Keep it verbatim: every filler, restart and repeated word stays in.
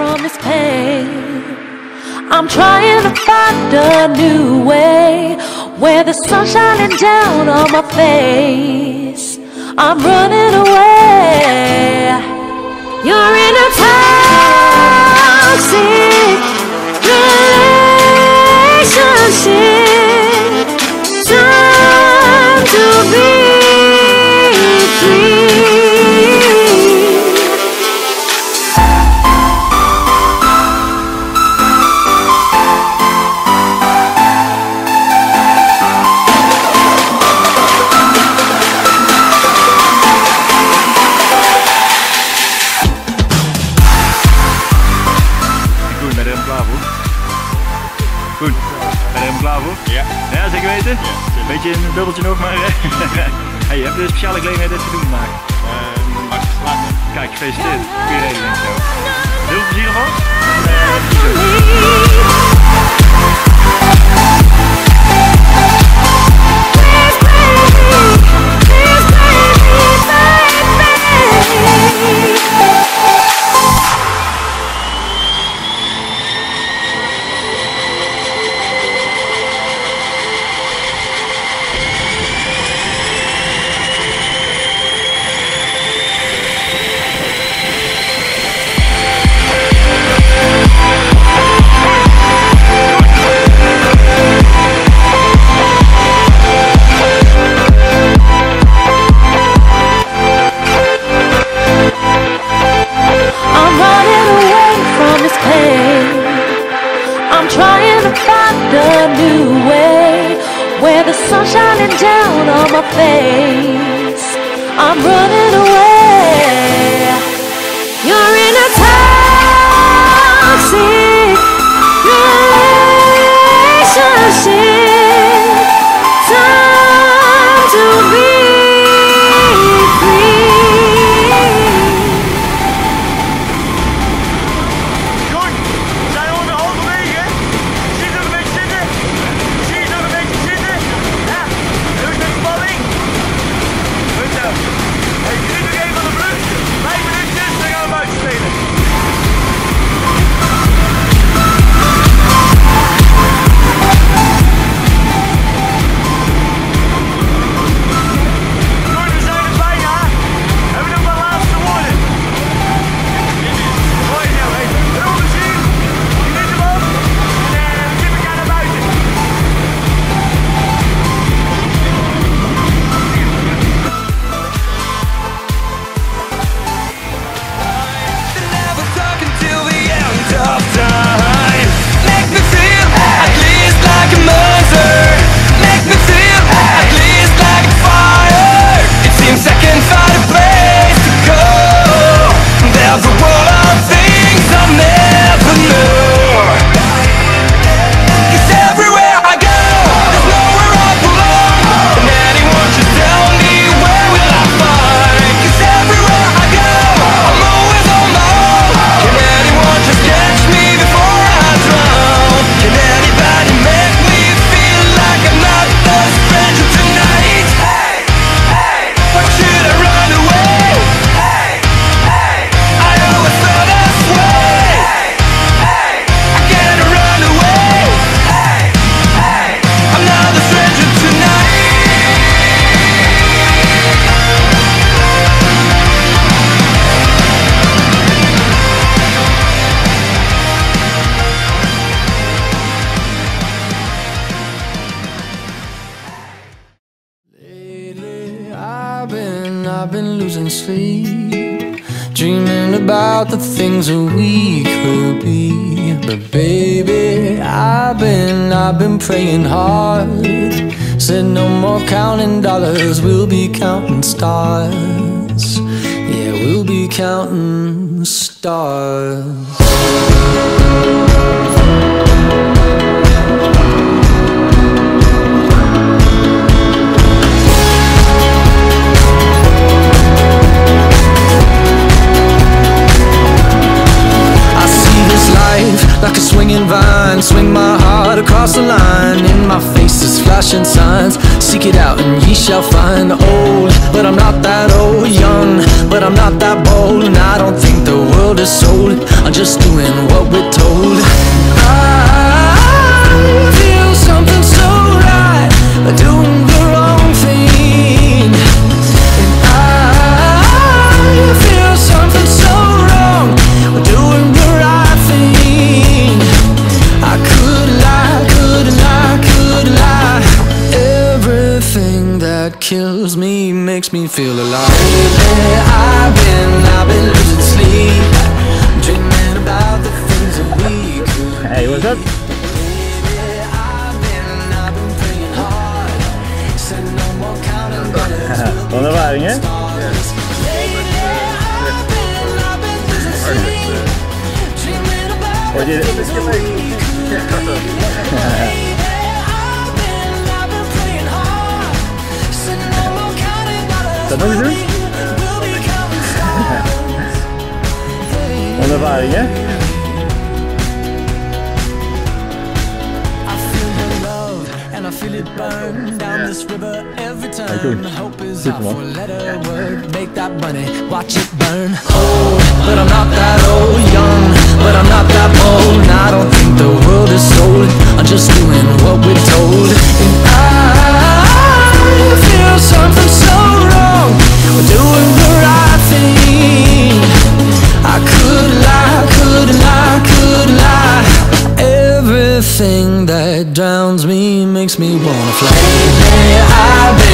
from his pain. I'm trying to find a new way, where the sun's shining down on my face. I'm running away. You're in a toxic relationship. Time to be goed. Ben je helemaal klaar voor? Ja. Ja, zeker weten? Ja, beetje een dubbeltje nog, maar... hey, je hebt een speciale gelegenheid dit te doen vandaag. Uh, mag je slapen. Kijk, gefeliciteerd. Goeie regeling zo. Heel plezier ervan. Shining down on my face, I'm running away. You're in a toxic relationship. Time to be free. Goed, zijn we weer halverwege? Zit er een beetje zitten? Zie je nog een beetje zitten? I've been losing sleep, dreaming about the things that we could be. But baby, I've been, I've been praying hard. Said no more counting dollars, we'll be counting stars. Yeah, we'll be counting stars. Like a swinging vine, swing my heart across the line. In my face is flashing signs. Seek it out and ye shall find. Old, but I'm not that old. Young, but I'm not that bold. And I don't think the world is sold. are just doing what we're told. I feel something so right, doing the wrong thing. And I feel something so wrong, doing the right thing. I could lie, could lie, could lie. Everything that kills me makes me feel alive. Baby, I've been, I've been losing sleep. Hey, what's up? Wat een ervaring, hè? Word je... Is dat nog eens doen? Wat een ervaring, hè? Burn down this river every turn. Hope is our four-letter word. Make that money, watch it burn. Old, but I'm not that old. Young, but I'm not that bold. I don't think the world is sold. I'm just doing what we're told. And I feel something so wrong. We're doing the right thing. I could lie, could lie, could lie. Everything that drowns me makes me wanna fly.